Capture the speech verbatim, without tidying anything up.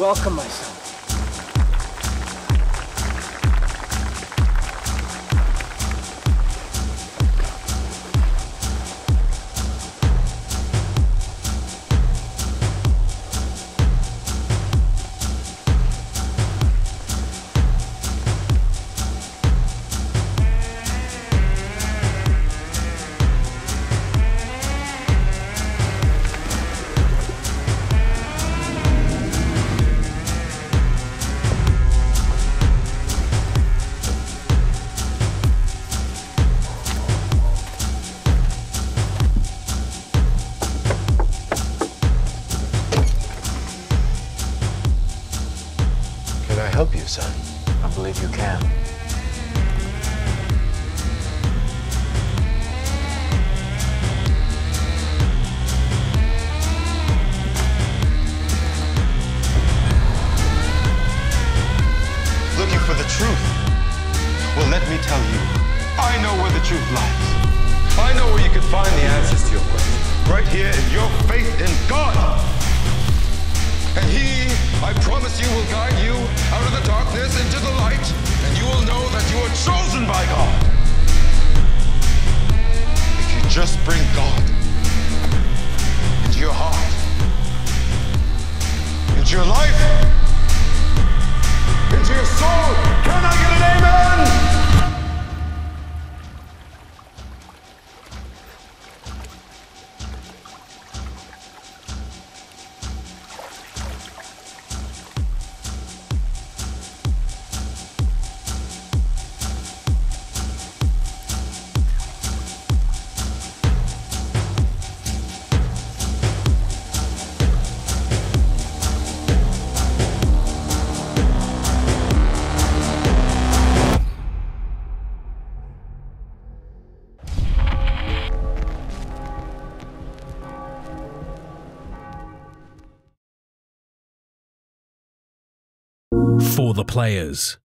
Welcome, my son. Help you, son. I believe you can. Looking for the truth? Well, let me tell you, I know where the truth lies. I know where you can find the answers to your questions. Right here in your faith in God. And He, I promise you, will guide you out of the darkness into the light, and you will know that you are chosen by God. If you just bring God into your heart, into your life, into your soul. Can I get an amen? For the players.